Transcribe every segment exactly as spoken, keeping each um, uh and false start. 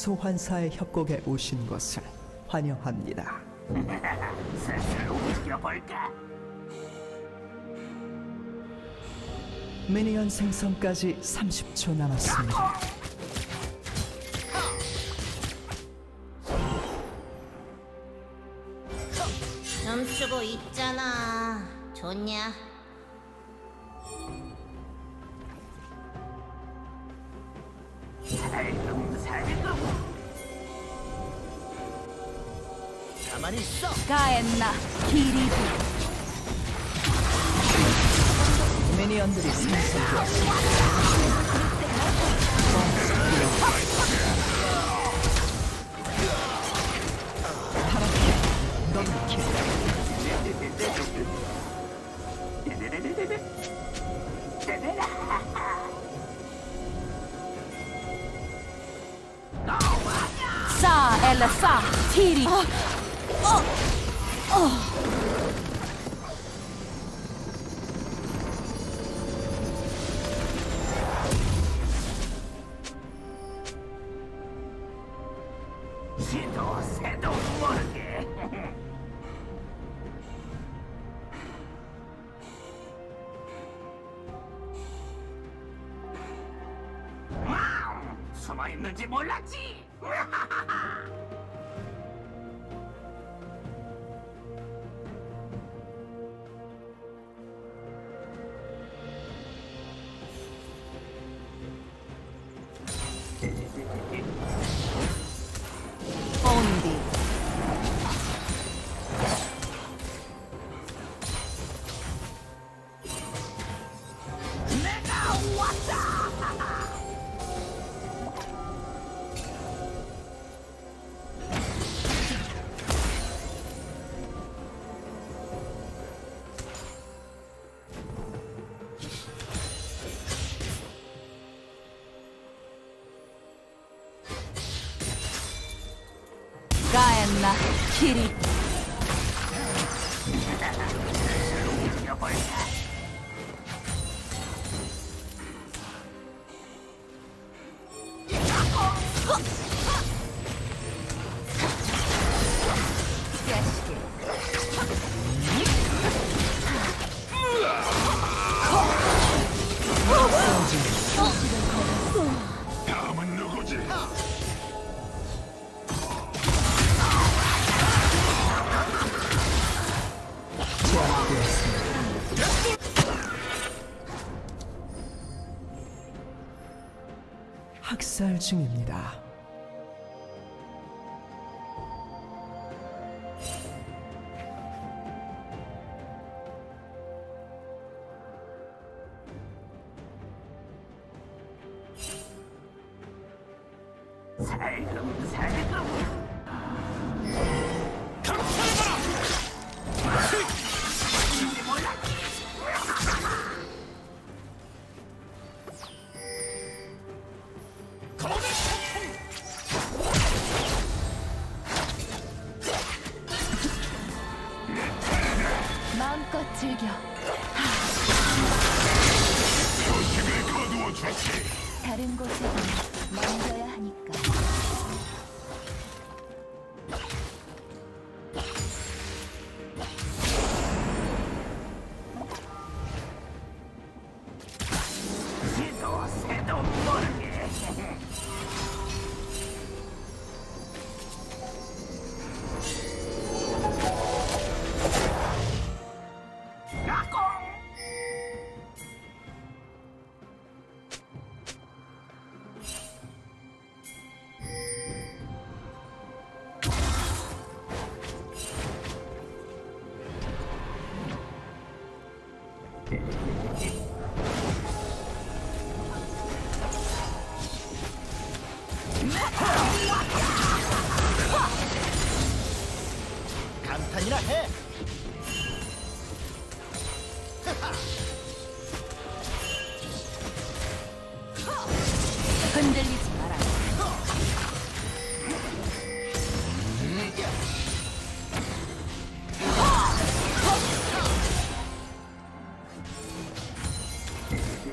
소환사의 협곡에 오신 것을 환영합니다. 슬슬 움직여볼까? 미니언 생성까지 삼십 초 남았습니다. 멈추고 있잖아. 좋냐? 살금 살금. 가만히 있어. 가엔나 기리브. 미니언들이 생성되었습니다. 파랗게 넘기 사 엘사 티리 어! 어! 숨어있는지 몰랐지? 가엔나 키리 학살 중입니다. 살금 살금. 즐겨. 조심을 거두어 주지. 다른 곳에 넘겨야 하니까. 시도 새도 모르게. 감탄이나 해. 흔들리지 마라.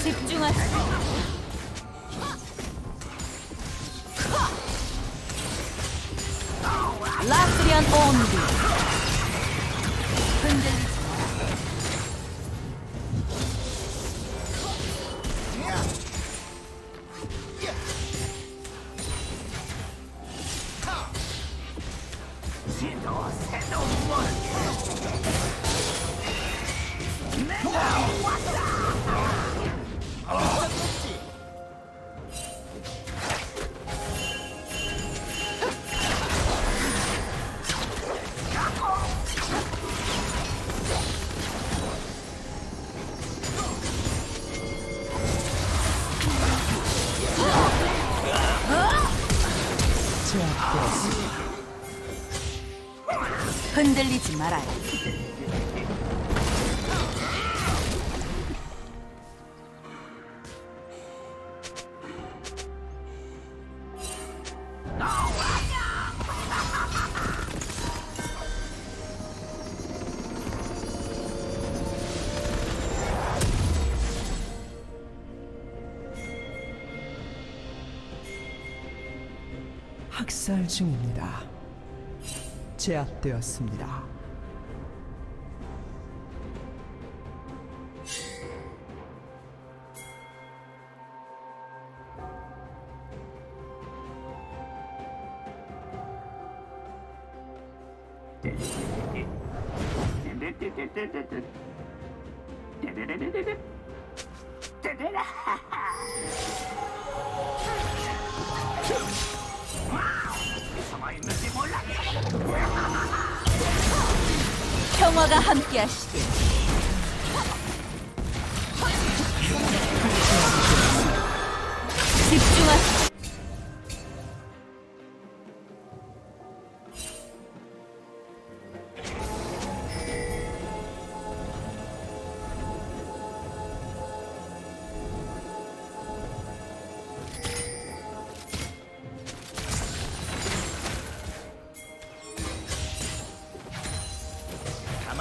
집중하세요. 라스리안 온디. 흔들리지 흔들리지 말아요. 학살 중입니다. 제압되었습니다. 평화가 함께하시길. 집중하시오.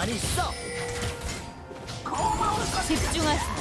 있어. 집중하세요.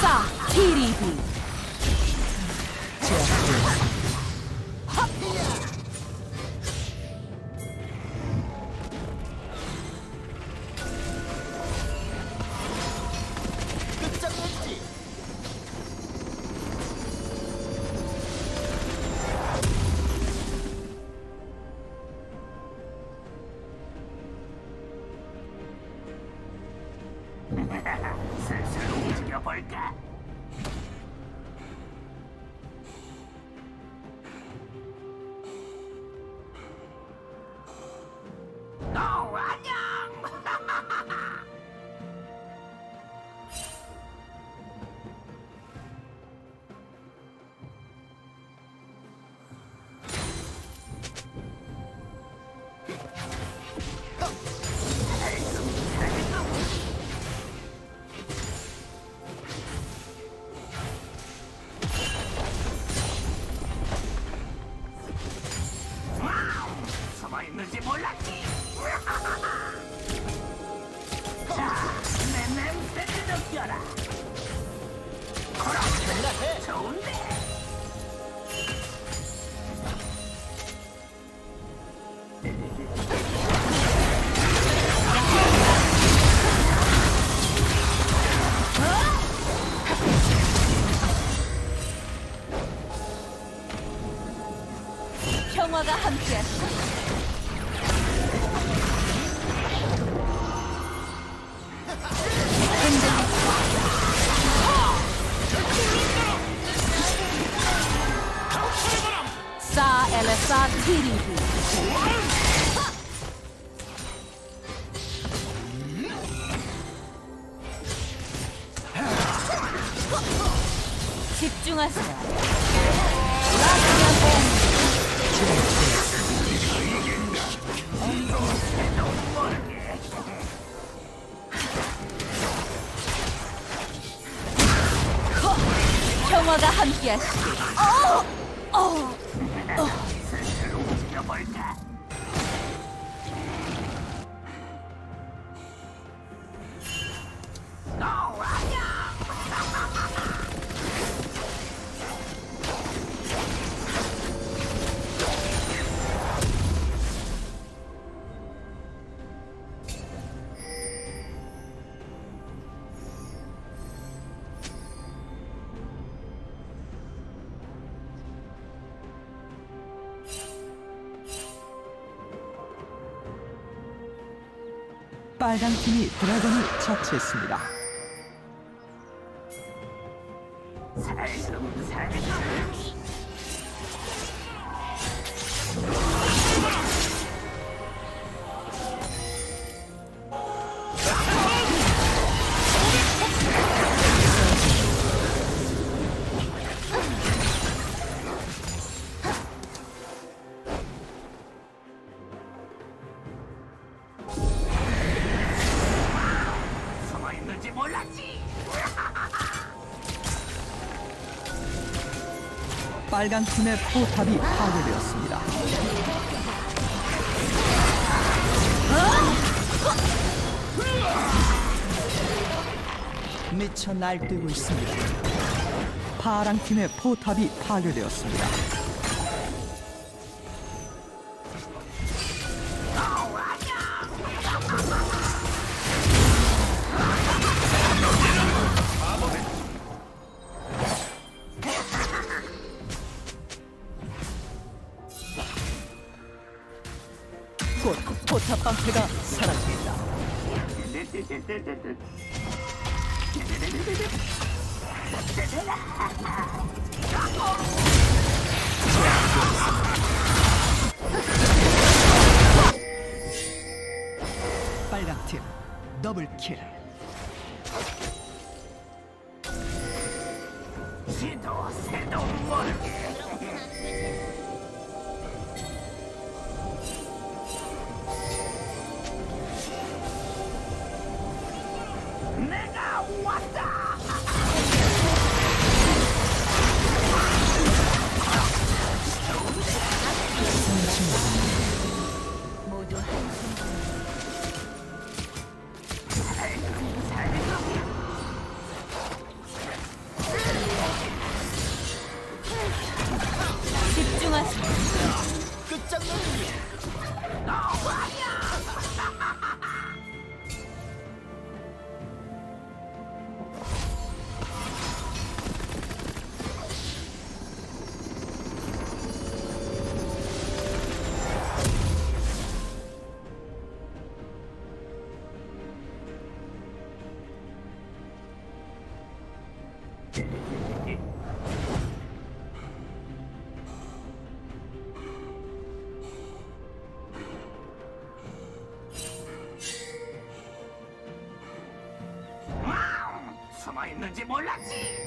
사 티리비 슬슬 움직여볼까? 너 안녕! 있는지 몰랐지. 자, 내 냄새를 느껴라. 그럼 좋은데. 평화가 함께하시오. 집중하세요. 평화가 함께하시기. 어! 어! 어! 빨강 팀이 드래곤을 처치했습니다. 빨간 팀의 포탑이 파괴되었습니다. 미쳐 날뛰고 있습니다. 파랑 팀의 포탑이 파괴되었습니다. 포탑 방패가 사라집니다. 빨간 팀 더블킬. 시도 새도 모르게. 있는지 몰랐지.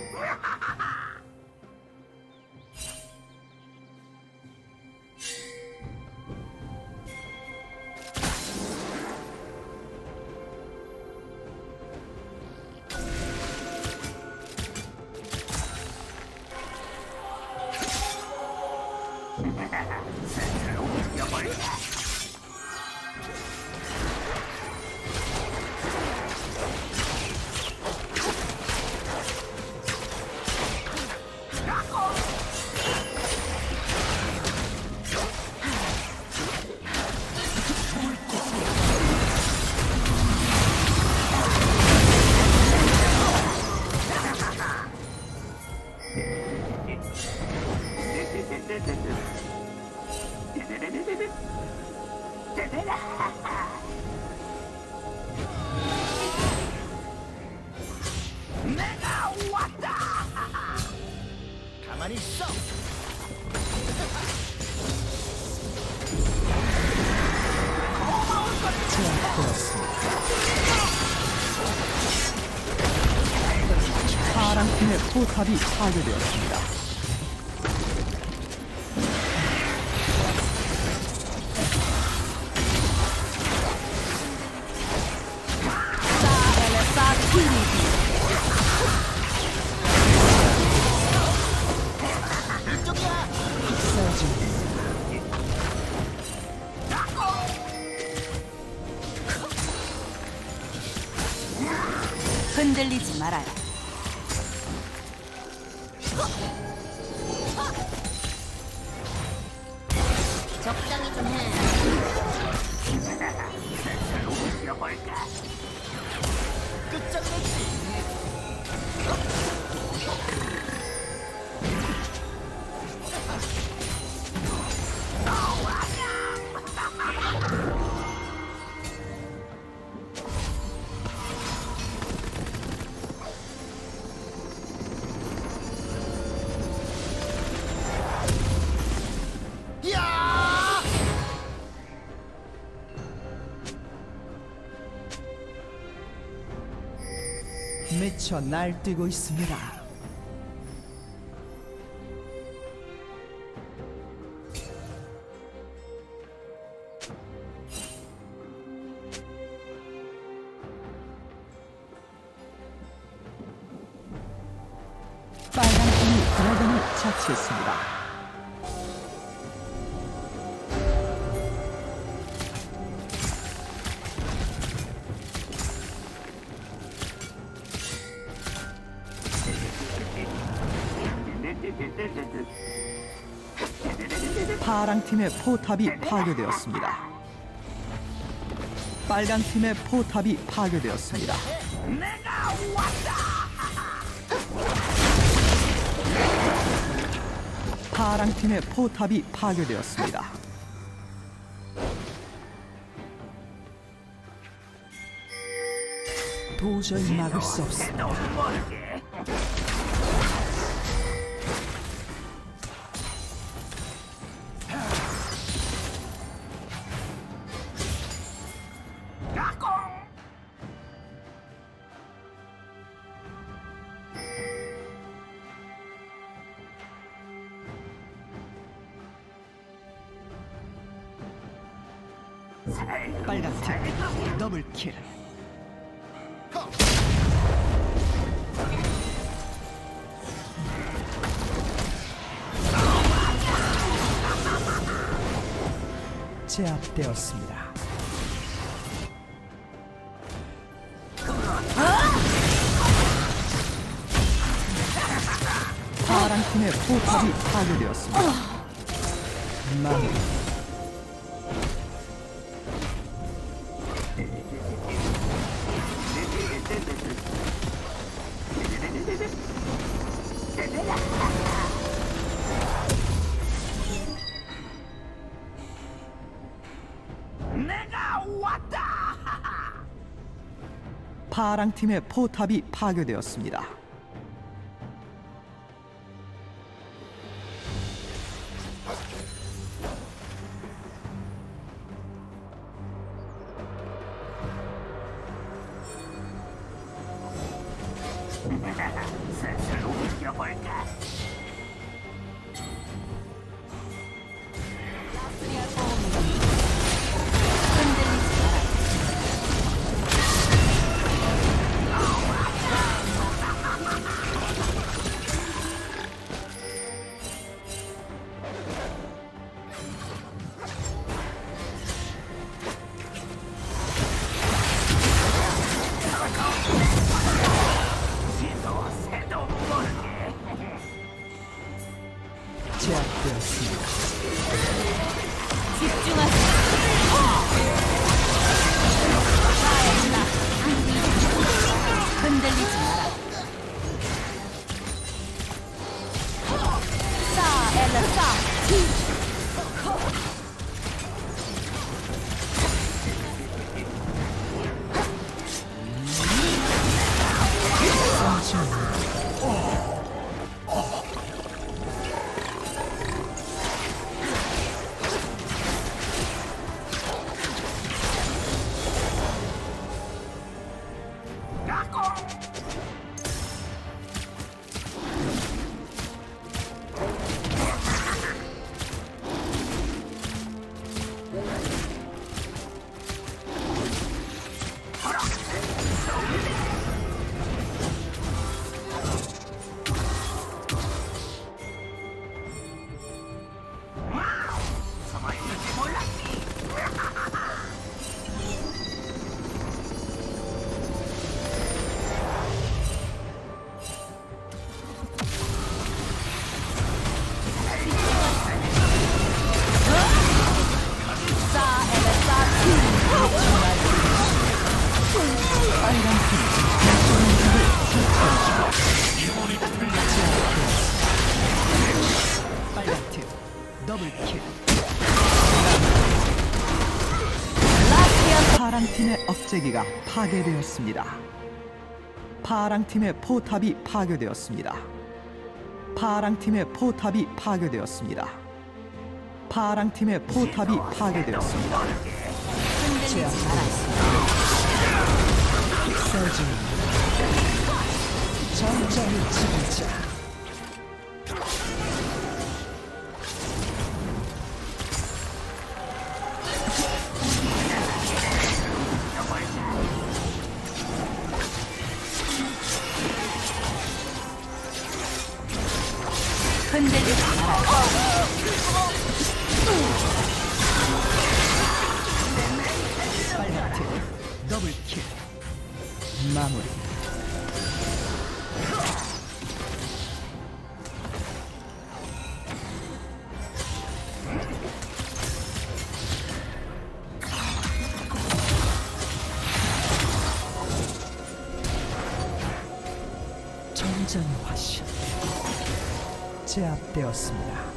아군의 포탑이 파괴되었습니다. 흔들리지 말아요. 적당히 좀 해. 끝장내지. 미쳐 날뛰고 있습니다. 빨간 팀이 드래곤을 처치했습니다. 파랑팀의 포탑이 파괴되었습니다. 빨강팀의 포탑이 파괴되었습니다. 내가 왔다! 파랑팀의 포탑이 파괴되었습니다. 도저히 막을 수 없습니다. 빨간팀 더블킬. 제압되었습니다. 파랑팀의 포탑이 파괴되었습니다. 마무리. 파랑팀의 포탑이 파괴되었습니다. 제압되었습니다. 집중하세요. 흔들리지 마라. 싸, 엘라, 싸. 빨간팀 더블킬. 파랑팀의 억제기가 파괴되었습니다. 파랑팀의 포탑이 파괴되었습니다. 파랑팀의 포탑이 파괴되었습니다. 파랑팀의 포탑이 파괴되었습니다. 전장이 지배자. 더블킬 마무리. 정전 화신 제압되었습니다.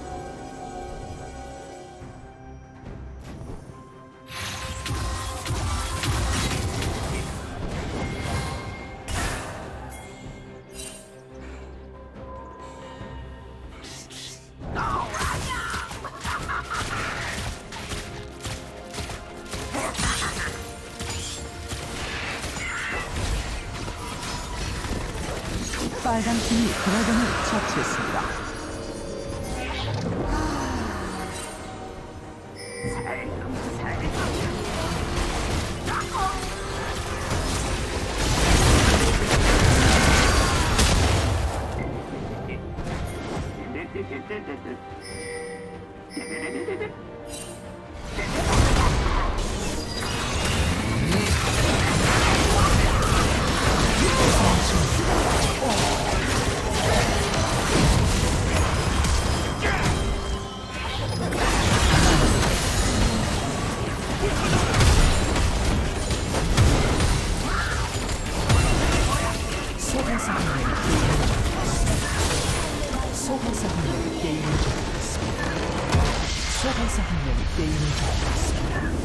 빨간 팀이 드래곤을 처치했습니다. 소환사 한 명이 게임을 잘했습니다. 소환사 한 명이 게임을 잘했습니다.